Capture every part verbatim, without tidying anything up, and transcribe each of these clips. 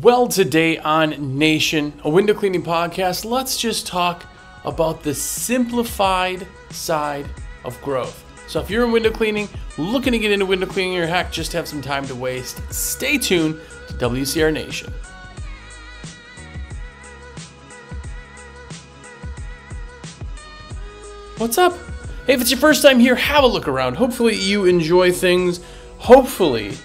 Well, today on Nation, a window cleaning podcast, let's just talk about the simplified side of growth. So if you're in window cleaning, looking to get into window cleaning, or heck, just have some time to waste, stay tuned to W C R Nation. What's up? Hey, if it's your first time here, have a look around. Hopefully you enjoy things. Hopefully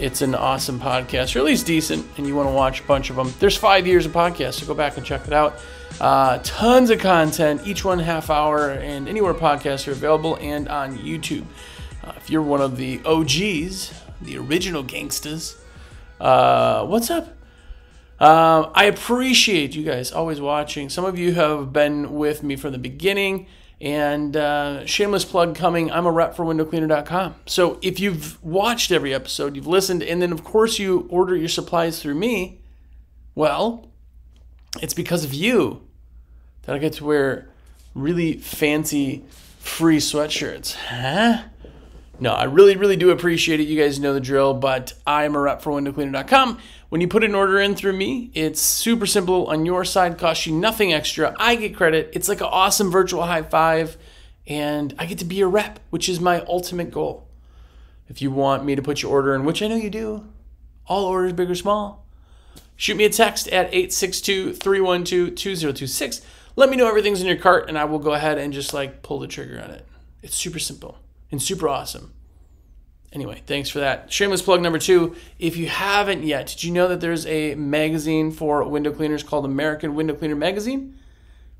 it's an awesome podcast, or at least decent, and you want to watch a bunch of them. There's five years of podcasts, so go back and check it out. Uh, tons of content, each one half hour, and anywhere podcasts are available and on YouTube. Uh, if you're one of the O Gs, the original gangsters, uh, what's up? Um, I appreciate you guys always watching. Some of you have been with me from the beginning, and uh, shameless plug coming, I'm a rep for window cleaner dot com. So if you've watched every episode, you've listened, and then of course you order your supplies through me, well, it's because of you that I get to wear really fancy free sweatshirts. Huh? No, I really, really do appreciate it. You guys know the drill, but I'm a rep for window cleaner dot com. When you put an order in through me, it's super simple on your side, costs you nothing extra. I get credit. It's like an awesome virtual high five, and I get to be a rep, which is my ultimate goal. If you want me to put your order in, which I know you do, all orders, big or small, shoot me a text at eight six two, three one two, two zero two six. Let me know everything's in your cart, and I will go ahead and just like pull the trigger on it. It's super simple and super awesome. Anyway, thanks for that. Shameless plug number two. If you haven't yet, did you know that there's a magazine for window cleaners called American Window Cleaner Magazine?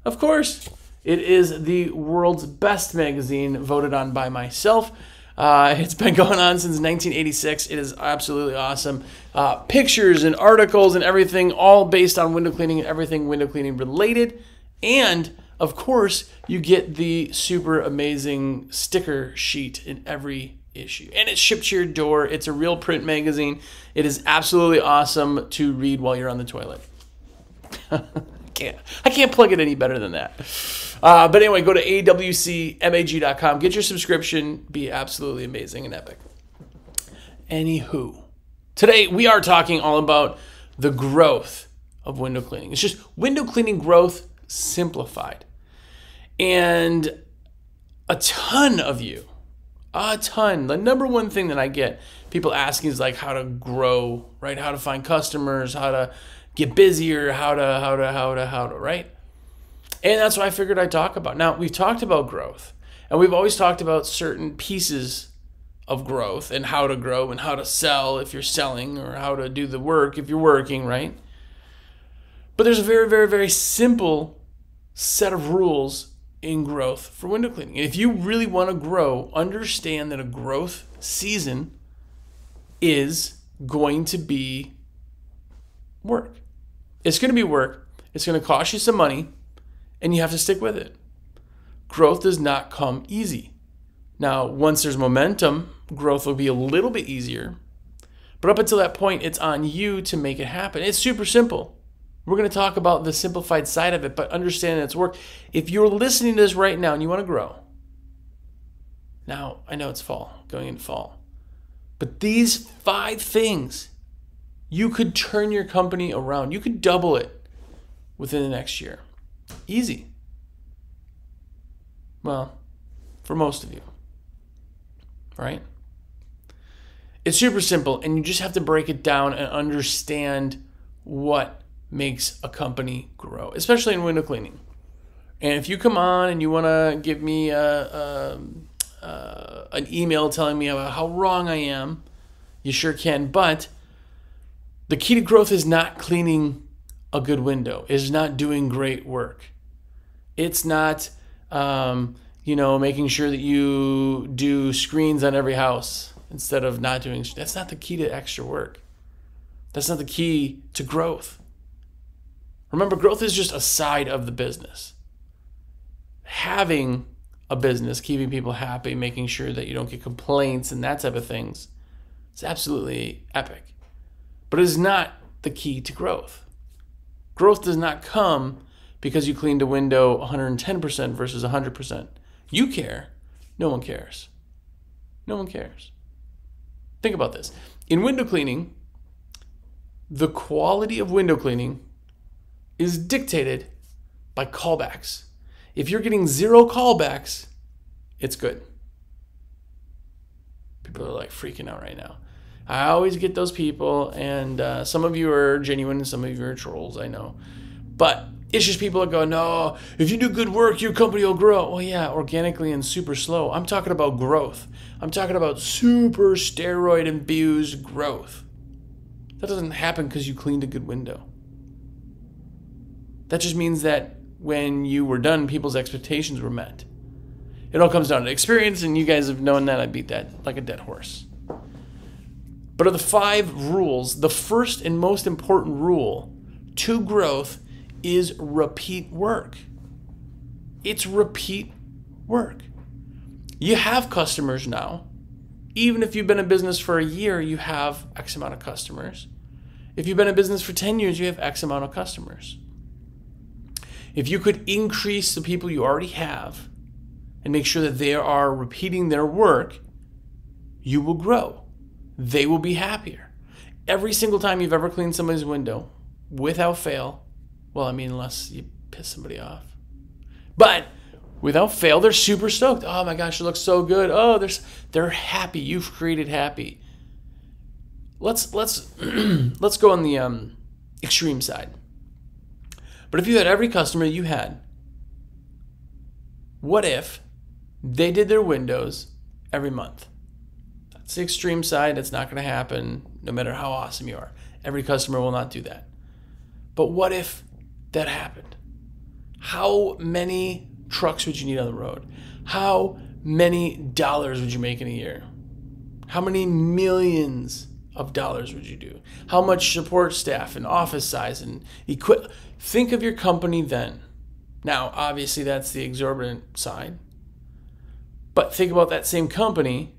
Of course. It is the world's best magazine, voted on by myself. Uh, it's been going on since nineteen eighty-six. It is absolutely awesome. Uh, pictures and articles and everything, all based on window cleaning and everything window cleaning related. And of course, you get the super amazing sticker sheet in every issue. And it's shipped to your door. It's a real print magazine. It is absolutely awesome to read while you're on the toilet. I can't, I can't plug it any better than that. Uh, but anyway, go to A W C mag dot com. Get your subscription. Be absolutely amazing and epic. Anywho, today we are talking all about the growth of window cleaning. It's just window cleaning growth simplified. And a ton of you, a ton, the number one thing that I get people asking is like how to grow, right? How to find customers, how to get busier, how to, how to, how to, how to, right? And that's what I figured I'd talk about. Now, we've talked about growth, and we've always talked about certain pieces of growth and how to grow and how to sell if you're selling, or how to do the work if you're working, right? But there's a very, very, very simple set of rules in growth for window cleaning. And if you really want to grow, understand that a growth season is going to be work. It's going to be work. It's going to cost you some money, and you have to stick with it. Growth does not come easy. Now, once there's momentum, growth will be a little bit easier. But up until that point, it's on you to make it happen. It's super simple. We're going to talk about the simplified side of it, but understand that it's work. If you're listening to this right now and you want to grow, now I know it's fall, going into fall, but these five things, you could turn your company around. You could double it within the next year. Easy. Well, for most of you, right? It's super simple, and you just have to break it down and understand what makes a company grow, especially in window cleaning. And if you come on and you want to give me a, a, a, an email telling me about how wrong I am, you sure can. But the key to growth is not cleaning a good window. It's not doing great work. It's not, um, you know, making sure that you do screens on every house instead of not doing. That's not the key to extra work. That's not the key to growth. Remember, growth is just a side of the business. Having a business, keeping people happy, making sure that you don't get complaints and that type of things, it's absolutely epic. But it is not the key to growth. Growth does not come because you cleaned a window one hundred ten percent versus one hundred percent. You care. No one cares. No one cares. Think about this. In window cleaning, the quality of window cleaning is dictated by callbacks. If you're getting zero callbacks, it's good. People are like freaking out right now. I always get those people, and uh, some of you are genuine, some of you are trolls, I know. But it's just people that go, no, if you do good work, your company will grow. Well, yeah, organically and super slow. I'm talking about growth. I'm talking about super steroid-infused growth. That doesn't happen because you cleaned a good window. That just means that when you were done, people's expectations were met. It all comes down to experience, and you guys have known that. I beat that like a dead horse. But of the five rules, the first and most important rule to growth is repeat work. It's repeat work. You have customers now. Even if you've been in business for a year, you have X amount of customers. If you've been in business for ten years, you have X amount of customers. If you could increase the people you already have and make sure that they are repeating their work, you will grow. They will be happier. Every single time you've ever cleaned somebody's window, without fail, well, I mean, unless you piss somebody off. But without fail, they're super stoked. Oh my gosh, it looks so good. Oh, they're, they're happy. You've created happy. Let's, let's, let's go on the um, extreme side. But if you had every customer you had, what if they did their windows every month? That's the extreme side. It's not going to happen no matter how awesome you are. Every customer will not do that. But what if that happened? How many trucks would you need on the road? How many dollars would you make in a year? How many millions of dollars would you do? How much support staff and office size and equip? Think of your company then. Now, obviously, that's the exorbitant side. But think about that same company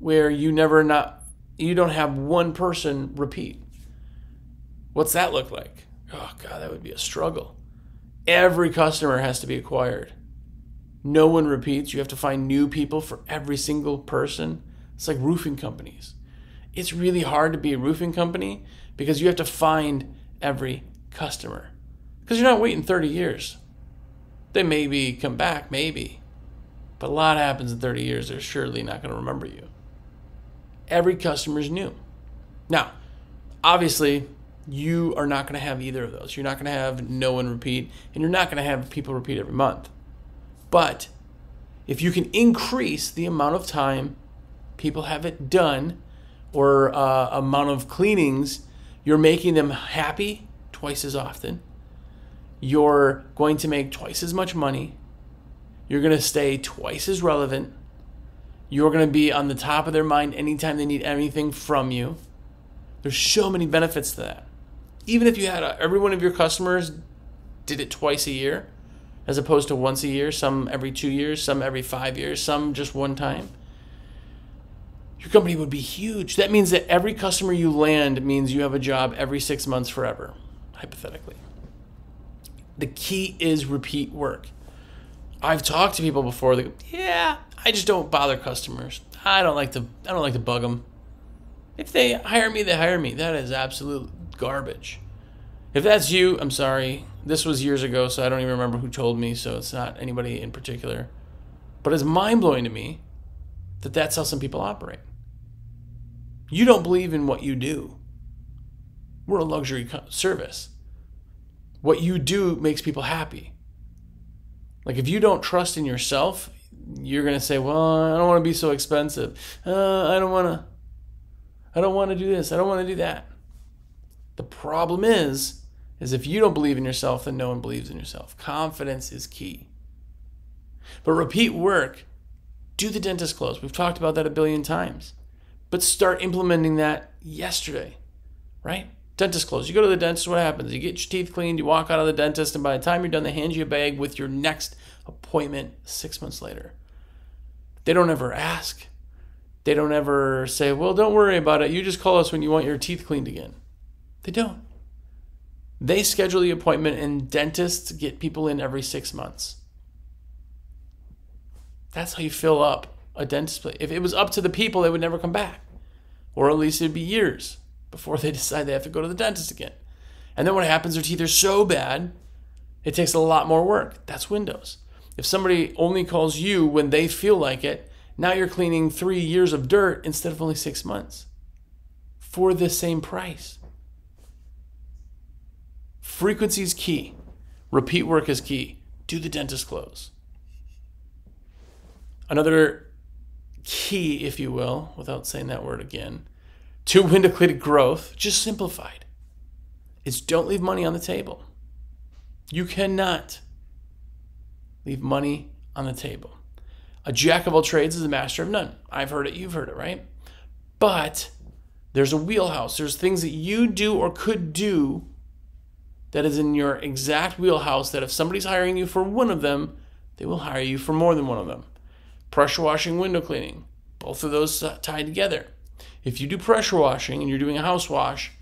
where you never not you don't have one person repeat. What's that look like? Oh God, that would be a struggle. Every customer has to be acquired. No one repeats. You have to find new people for every single person. It's like roofing companies. It's really hard to be a roofing company because you have to find every customer. Because you're not waiting thirty years. They maybe come back, maybe. But a lot happens in thirty years. They're surely not going to remember you. Every customer is new. Now, obviously, you are not going to have either of those. You're not going to have no one repeat, and you're not going to have people repeat every month. But if you can increase the amount of time people have it done or uh, amount of cleanings, you're making them happy twice as often. You're going to make twice as much money. You're going to stay twice as relevant. You're going to be on the top of their mind anytime they need anything from you. There's so many benefits to that. Even if you had a, every one of your customers did it twice a year, as opposed to once a year, some every two years, some every five years, some just one time, your company would be huge. That means that every customer you land means you have a job every six months forever, hypothetically. The key is repeat work. I've talked to people before that go, yeah, I just don't bother customers. I don't like to, I don't like to bug them. If they hire me, they hire me. That is absolute garbage. If that's you, I'm sorry. This was years ago, so I don't even remember who told me, so it's not anybody in particular. But it's mind-blowing to me that that's how some people operate. You don't believe in what you do. We're a luxury service. What you do makes people happy. Like if you don't trust in yourself, you're going to say, well, I don't want to be so expensive. Uh, I don't want to. I don't want to do this. I don't want to do that. The problem is, is if you don't believe in yourself, then no one believes in yourself. Confidence is key. But repeat work. Do the dentist close. We've talked about that a billion times. But start implementing that yesterday, right? Dentist close. You go to the dentist, what happens? You get your teeth cleaned, you walk out of the dentist, and by the time you're done, they hand you a bag with your next appointment six months later. They don't ever ask. They don't ever say, well, don't worry about it. You just call us when you want your teeth cleaned again. They don't. They schedule the appointment, and dentists get people in every six months. That's how you fill up a dentist place. If it was up to the people, they would never come back. Or at least it'd be years. before they decide they have to go to the dentist again. And then what happens, their teeth are so bad, it takes a lot more work. That's windows. If somebody only calls you when they feel like it, now you're cleaning three years of dirt instead of only six months for the same price. Frequency is key. Repeat work is key. Do the dentist close. Another key, if you will, without saying that word again, to window-cleaner growth, just simplified, is don't leave money on the table. You cannot leave money on the table. A jack of all trades is a master of none. I've heard it, you've heard it, right? But there's a wheelhouse. There's things that you do or could do that is in your exact wheelhouse that if somebody's hiring you for one of them, they will hire you for more than one of them. Pressure washing, window cleaning, both of those tied together. If you do pressure washing and you're doing a house wash,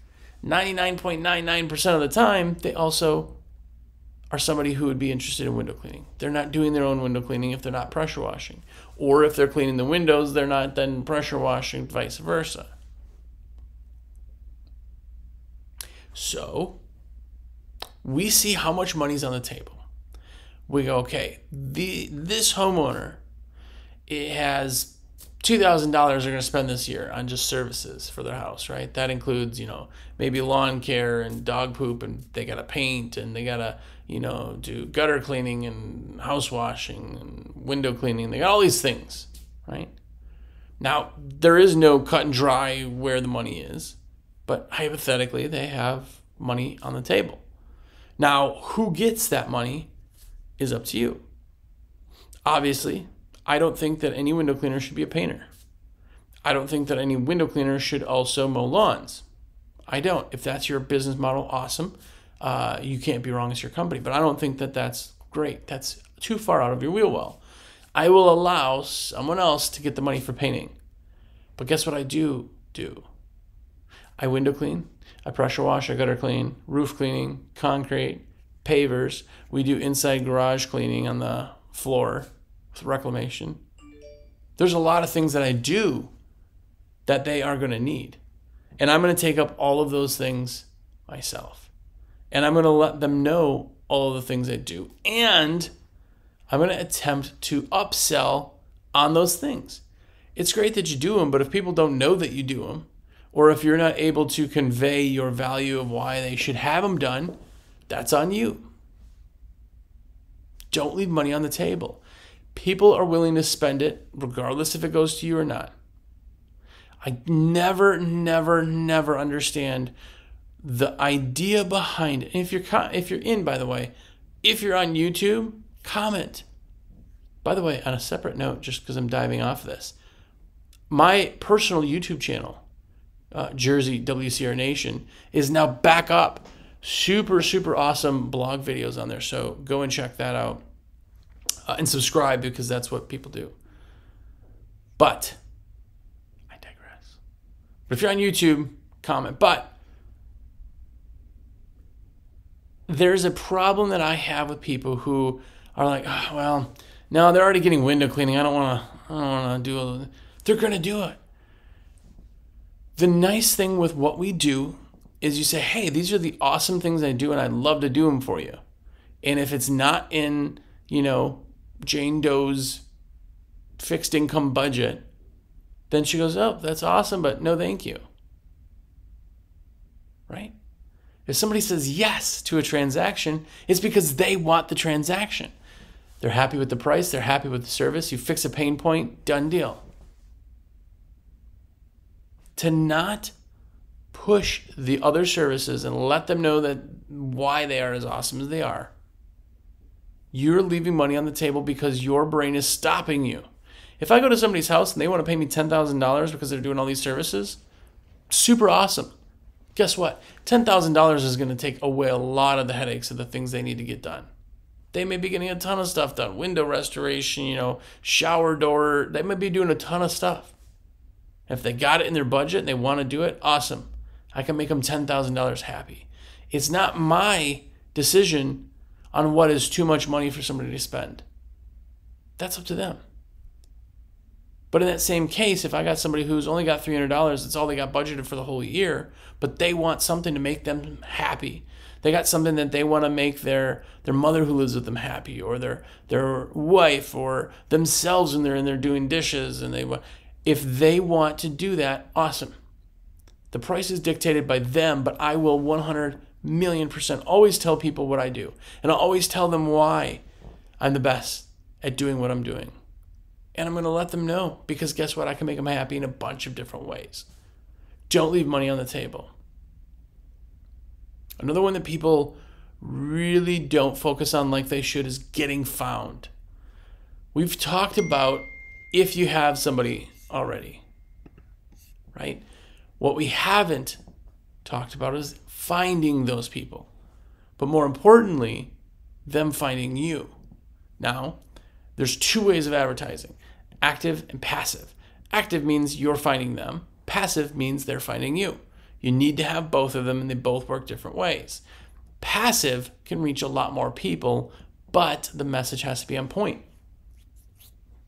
ninety-nine point nine nine percent of the time, they also are somebody who would be interested in window cleaning. They're not doing their own window cleaning if they're not pressure washing. Or if they're cleaning the windows, they're not then pressure washing, vice versa. So we see how much money's on the table. We go, okay, the, this homeowner, it has two thousand dollars they're going to spend this year on just services for their house, right? That includes, you know, maybe lawn care and dog poop, and they got to paint, and they got to, you know, do gutter cleaning and house washing and window cleaning. They got all these things, right? Now, there is no cut and dry where the money is, but hypothetically, they have money on the table. Now, who gets that money is up to you. Obviously, I don't think that any window cleaner should be a painter. I don't think that any window cleaner should also mow lawns. I don't. If that's your business model, awesome. Uh, you can't be wrong as your company, but I don't think that that's great. That's too far out of your wheel well. I will allow someone else to get the money for painting. But guess what I do do? I window clean, I pressure wash, I gutter clean, roof cleaning, concrete, pavers. We do inside garage cleaning on the floor. Reclamation. There's a lot of things that I do that they are going to need, and I'm going to take up all of those things myself, and I'm going to let them know all of the things I do, and I'm going to attempt to upsell on those things. It's great that you do them, but if people don't know that you do them, or if you're not able to convey your value of why they should have them done, that's on you. Don't leave money on the table. People are willing to spend it regardless if it goes to you or not. I never, never, never understand the idea behind it. And if you're, if you're in, by the way, if you're on YouTube, comment. By the way, on a separate note, just because I'm diving off this, my personal YouTube channel, uh, Jersey W C R Nation, is now back up. Super, super awesome blog videos on there. So go and check that out. Uh, and subscribe, because that's what people do. But I digress. But if you're on YouTube, comment. But there's a problem that I have with people who are like, oh, well, no, they're already getting window cleaning. I don't want to. I don't want to do it. They're going to do it. The nice thing with what we do is you say, hey, these are the awesome things I do, and I'd love to do them for you. And if it's not in, you know, Jane Doe's fixed income budget, then she goes, oh, that's awesome, but no thank you, right? If somebody says yes to a transaction, it's because they want the transaction. They're happy with the price, they're happy with the service, you fix a pain point, done deal. To not push the other services and let them know that why they are as awesome as they are, you're leaving money on the table because your brain is stopping you. If I go to somebody's house and they want to pay me ten thousand dollars because they're doing all these services, super awesome. Guess what? ten thousand dollars is going to take away a lot of the headaches of the things they need to get done. They may be getting a ton of stuff done. Window restoration, you know, shower door. They may be doing a ton of stuff. If they got it in their budget and they want to do it, awesome. I can make them ten thousand dollars happy. It's not my decision on what is too much money for somebody to spend. That's up to them. But in that same case, if I got somebody who's only got three hundred dollars, it's all they got budgeted for the whole year, but they want something to make them happy. They got something that they want to make their their mother who lives with them happy, or their their wife, or themselves when they're in there doing dishes. And they if they want to do that, awesome. The price is dictated by them, but I will one hundred million percent always tell people what I do. And I'll always tell them why I'm the best at doing what I'm doing. And I'm going to let them know, because guess what? I can make them happy in a bunch of different ways. Don't leave money on the table. Another one that people really don't focus on like they should is getting found. We've talked about if you have somebody already, right? What we haven't talked about is finding those people, but more importantly, them finding you. Now, there's two ways of advertising, active and passive. Active means you're finding them. Passive means they're finding you. You need to have both of them, and they both work different ways. Passive can reach a lot more people, but the message has to be on point.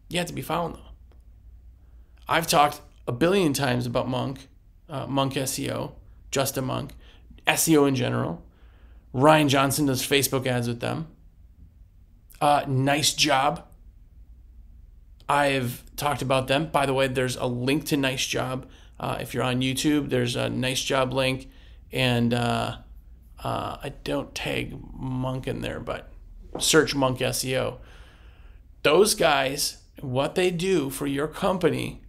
You have to be found, though. I've talked a billion times about Monk, uh, Monk S E O, Justin Monk, S E O in general. Ryan Johnson does Facebook ads with them. Uh, Nice Job. I've talked about them. By the way, there's a link to Nice Job. Uh, if you're on YouTube, there's a Nice Job link, and uh, uh, I don't tag Monk in there, but search Monk S E O. Those guys, what they do for your company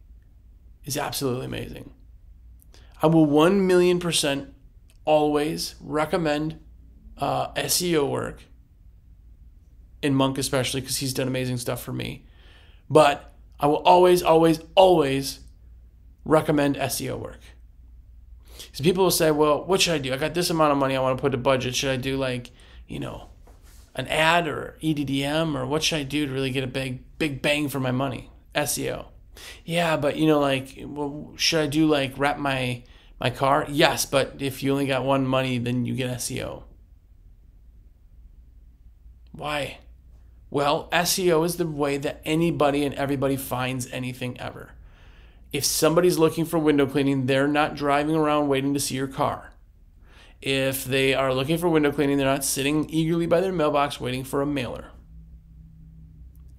is absolutely amazing. I will one million percent always recommend uh, S E O work, and Monk especially, because he's done amazing stuff for me. But I will always, always, always recommend S E O work. So people will say, well, what should I do? I got this amount of money I want to put to budget. Should I do like, you know, an ad or E D D M, or what should I do to really get a big, big bang for my money? S E O. Yeah, but you know, like, well, should I do like wrap my, my car? Yes, but if you only got one money, then you get S E O. Why? Well, S E O is the way that anybody and everybody finds anything ever. If somebody's looking for window cleaning, they're not driving around waiting to see your car. If they are looking for window cleaning, they're not sitting eagerly by their mailbox waiting for a mailer.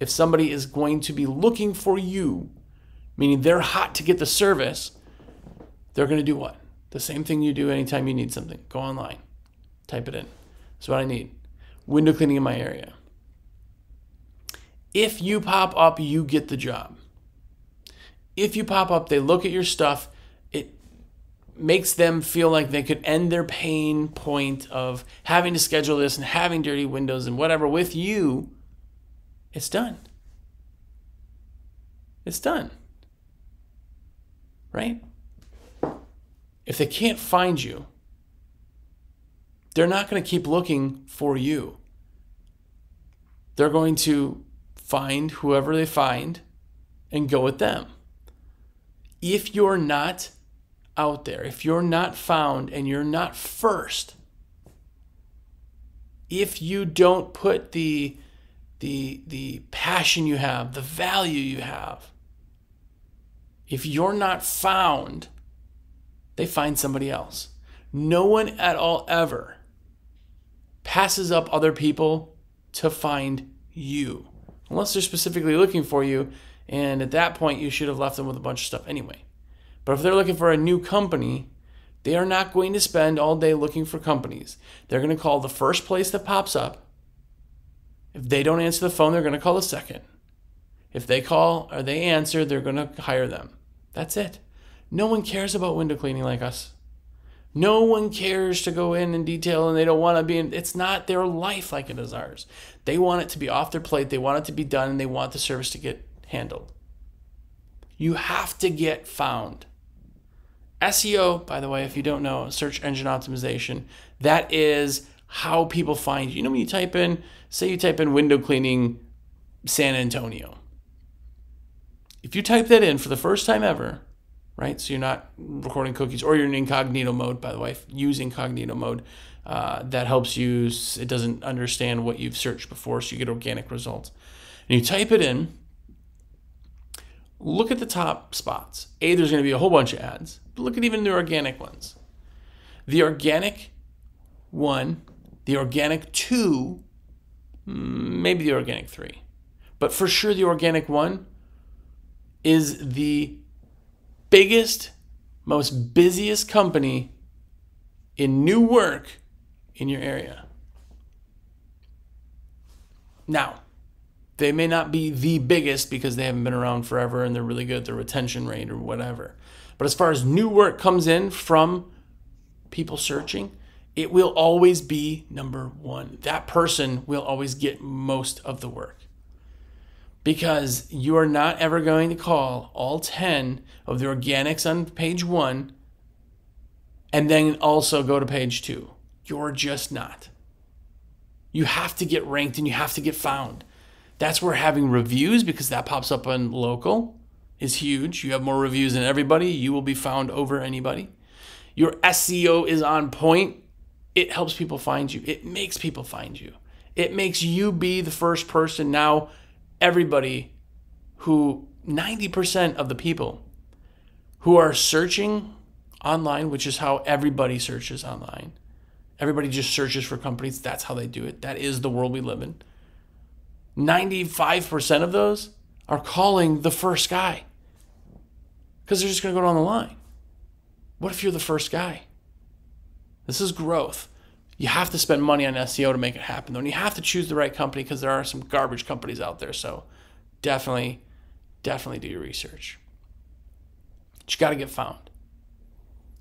If somebody is going to be looking for you, meaning they're hot to get the service, they're going to do what? The same thing you do anytime you need something. Go online. Type it in. That's what I need. Window cleaning in my area. If you pop up, you get the job. If you pop up, they look at your stuff, it makes them feel like they could end their pain point of having to schedule this and having dirty windows and whatever with you. It's done. It's done. Right? If they can't find you, they're not going to keep looking for you. They're going to find whoever they find and go with them. If you're not out there, if you're not found and you're not first, if you don't put the, the, the passion you have, the value you have, if you're not found, they find somebody else. No one at all ever passes up other people to find you, unless they're specifically looking for you. And at that point, you should have left them with a bunch of stuff anyway. But if they're looking for a new company, they are not going to spend all day looking for companies. They're going to call the first place that pops up. If they don't answer the phone, they're going to call the second. If they call or they answer, they're going to hire them. That's it. No one cares about window cleaning like us. No one cares to go in in detail, and they don't want to be in. It's not their life like it is ours. They want it to be off their plate. They want it to be done, and they want the service to get handled. You have to get found. S E O, by the way, if you don't know, search engine optimization, that is how people find you. You know, when you type in, say you type in window cleaning San Antonio. If you type that in for the first time ever, right? So you're not recording cookies, or you're in incognito mode, by the way, use incognito mode. Uh, that helps you. It doesn't understand what you've searched before, so you get organic results. And you type it in. look at the top spots. A, there's going to be a whole bunch of ads, but look at even the organic ones. The organic one, the organic two, maybe the organic three, but for sure the organic one is the biggest, most busiest company in new work in your area. Now, they may not be the biggest because they haven't been around forever and they're really good at their retention rate or whatever. But as far as new work comes in from people searching, it will always be number one. That person will always get most of the work, because you are not ever going to call all ten of the organics on page one and then also go to page two. You're just not. You have to get ranked and you have to get found. That's where having reviews, because that pops up on local, is huge. You have more reviews than everybody, you will be found over anybody. Your S E O is on point. It helps people find you. It makes people find you. It makes you be the first person. Now, everybody who, ninety percent of the people who are searching online, which is how everybody searches online. Everybody just searches for companies. That's how they do it. That is the world we live in. ninety-five percent of those are calling the first guy because they're just going to go down the line. What if you're the first guy? This is growth. You have to spend money on S E O to make it happen, though, and you have to choose the right company because there are some garbage companies out there. So definitely, definitely do your research. But you got to get found.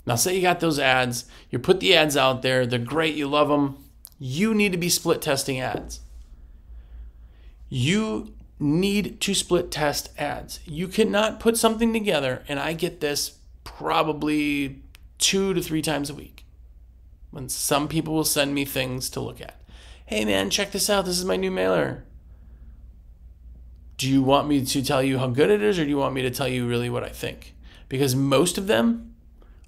Now, say you got those ads. You put the ads out there. They're great. You love them. You need to be split testing ads. You need to split test ads. You cannot put something together, and I get this probably two to three times a week, when some people will send me things to look at. Hey man, check this out, this is my new mailer. Do you want me to tell you how good it is, or do you want me to tell you really what I think? Because most of them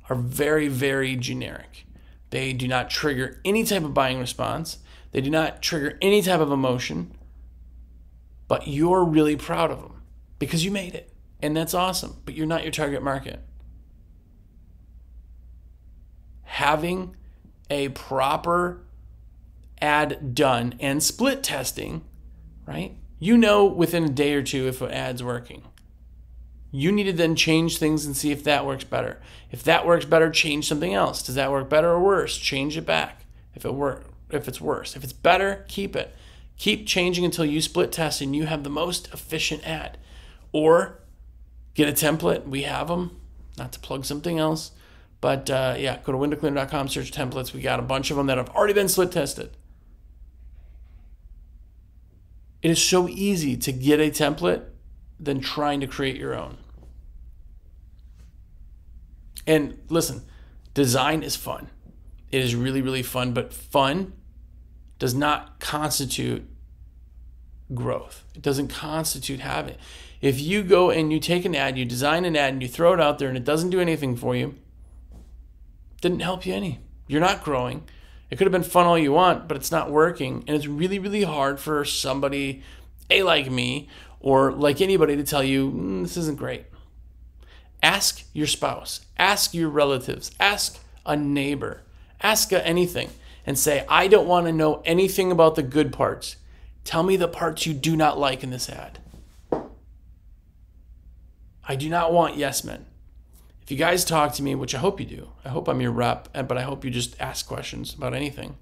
are very, very generic. They do not trigger any type of buying response. They do not trigger any type of emotion, but you're really proud of them because you made it, and that's awesome, but you're not your target market. Having a proper ad done and split testing, right? You know within a day or two if an ad's working. You need to then change things and see if that works better. If that works better, change something else. Does that work better or worse? Change it back. If it work, if it's worse. If it's better, keep it. Keep changing until you split test and you have the most efficient ad. Or get a template. We have them. Not to plug something else. But uh, yeah, go to window cleaner dot com, search templates. We got a bunch of them that have already been split tested. It is so easy to get a template than trying to create your own. And listen, design is fun. It is really, really fun, but fun does not constitute growth. It doesn't constitute having it. If you go and you take an ad, you design an ad, and you throw it out there and it doesn't do anything for you, didn't help you any. You're not growing. It could have been fun all you want, but it's not working. And it's really, really hard for somebody, A, like me, or like anybody, to tell you, mm, this isn't great. Ask your spouse. Ask your relatives. Ask a neighbor. Ask anything and say, I don't want to know anything about the good parts. Tell me the parts you do not like in this ad. I do not want yes men. If you guys talk to me, which I hope you do, I hope I'm your rep, but I hope you just ask questions about anything.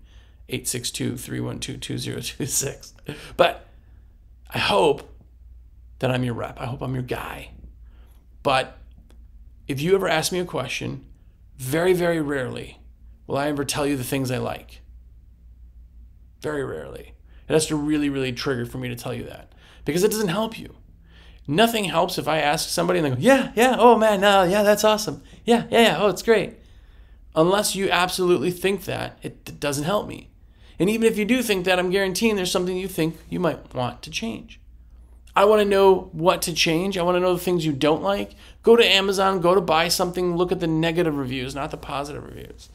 eight six two, three one two, two zero two six. But I hope that I'm your rep. I hope I'm your guy. But if you ever ask me a question, very, very rarely will I ever tell you the things I like. Very rarely. It has to really, really trigger for me to tell you that, because it doesn't help you. Nothing helps if I ask somebody and they go, yeah, yeah, oh man, no, yeah, that's awesome. Yeah, yeah, yeah, oh, it's great. Unless you absolutely think that, it doesn't help me. And even if you do think that, I'm guaranteeing there's something you think you might want to change. I want to know what to change. I want to know the things you don't like. Go to Amazon, go to buy something, look at the negative reviews, not the positive reviews.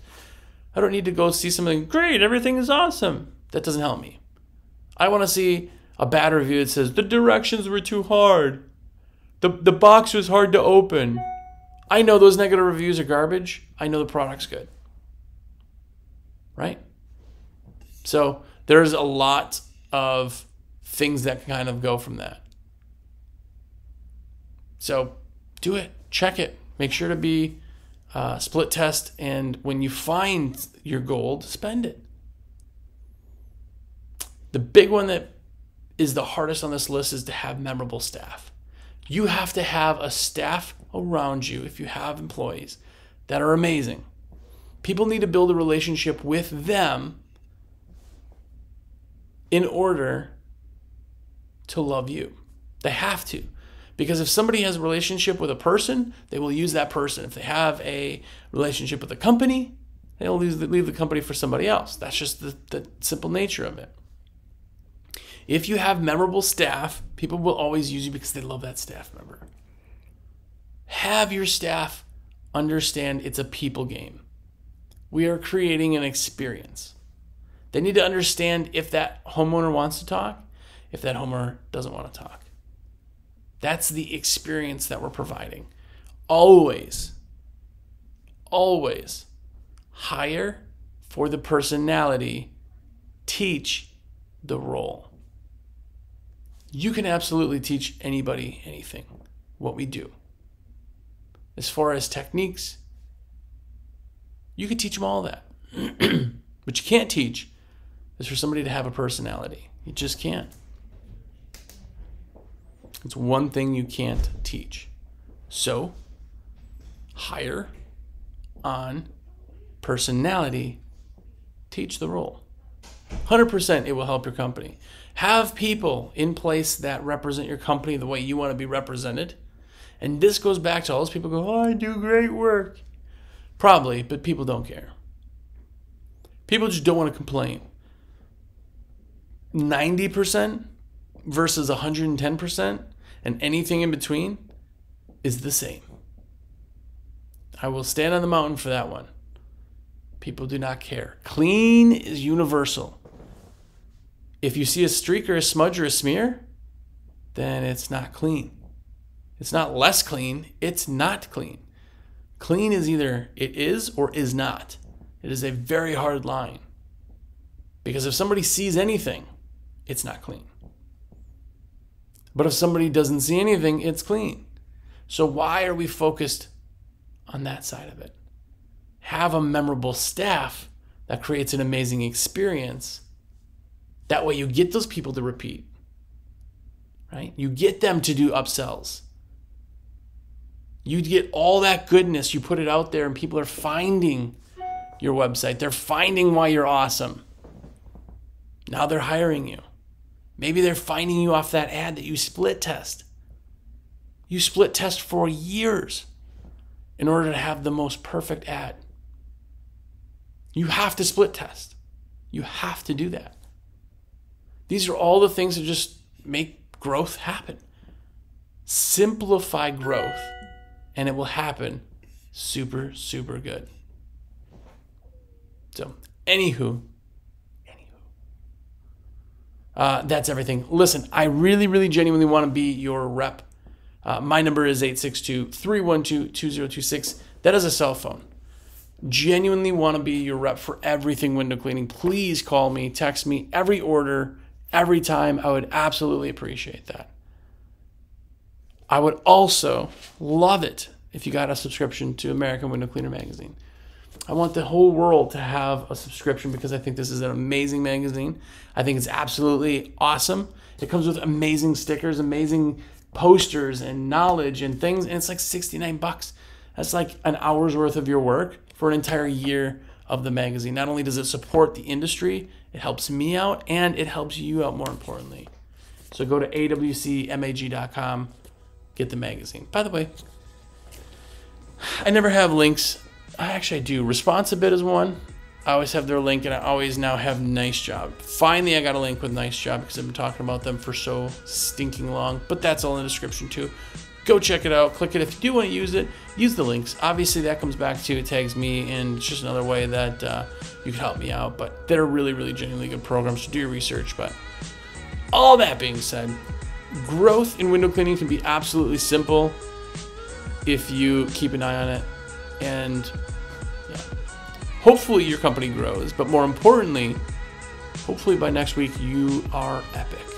I don't need to go see something, great, everything is awesome. That doesn't help me. I want to see a bad review that says, the directions were too hard. The, the box was hard to open. I know those negative reviews are garbage. I know the product's good. Right? So there's a lot of things that kind of go from that. So do it. Check it. Make sure to be uh, split test. And when you find your gold, spend it. The big one that is the hardest on this list is to have memorable staff. You have to have a staff around you, if you have employees, that are amazing. People need to build a relationship with them in order to love you. They have to. Because if somebody has a relationship with a person, they will use that person. If they have a relationship with a company, they'll leave the company for somebody else. That's just the, the simple nature of it. If you have memorable staff, people will always use you because they love that staff member. Have your staff understand it's a people game. We are creating an experience. They need to understand if that homeowner wants to talk, if that homeowner doesn't want to talk. That's the experience that we're providing. Always, always hire for the personality, teach the role. You can absolutely teach anybody anything, what we do. As far as techniques, you could teach them all that. What you can't teach is for somebody to have a personality. You just can't. It's one thing you can't teach. So hire on personality, teach the role. one hundred percent it will help your company. Have people in place that represent your company the way you want to be represented. And this goes back to all those people who go, oh, I do great work. Probably, but people don't care. People just don't want to complain. ninety percent versus one hundred ten percent and anything in between is the same. I will stand on the mountain for that one. People do not care. Clean is universal. If you see a streak or a smudge or a smear, then it's not clean. It's not less clean. It's not clean. Clean is either it is or is not. It is a very hard line. Because if somebody sees anything, it's not clean. But if somebody doesn't see anything, it's clean. So why are we focused on that side of it? Have a memorable staff that creates an amazing experience. That way you get those people to repeat. Right? You get them to do upsells. You get all that goodness. You put it out there and people are finding your website. They're finding why you're awesome. Now they're hiring you. Maybe they're finding you off that ad that you split test. You split test for years in order to have the most perfect ad. You have to split test. You have to do that. These are all the things that just make growth happen. Simplify growth, and it will happen super, super good. So, anywho, anywho. Uh, that's everything. Listen, I really, really genuinely want to be your rep. Uh, my number is eight six two, three one two, two zero two six. That is a cell phone. Genuinely want to be your rep for everything window cleaning. Please call me, text me, every order, every time. I would absolutely appreciate that. I would also love it if you got a subscription to American Window Cleaner Magazine. I want the whole world to have a subscription because I think this is an amazing magazine. I think it's absolutely awesome. It comes with amazing stickers, amazing posters and knowledge and things, and it's like sixty-nine bucks. That's like an hour's worth of your work for an entire year of the magazine. Not only does it support the industry, it helps me out and it helps you out more importantly. So go to A W C mag dot com, get the magazine. By the way, I never have links. I actually do. ResponsiBid is one. I always have their link, and I always now have Nice Job. Finally, I got a link with Nice Job because I've been talking about them for so stinking long, but that's all in the description too. Go check it out. Click it. If you do want to use it, use the links. Obviously, that comes back to it tags me, and it's just another way that uh, you can help me out, but they're really, really genuinely good programs, to do your research. But all that being said, Growth in window cleaning can be absolutely simple if you keep an eye on it, and yeah, hopefully your company grows, but more importantly, hopefully by next week you are epic.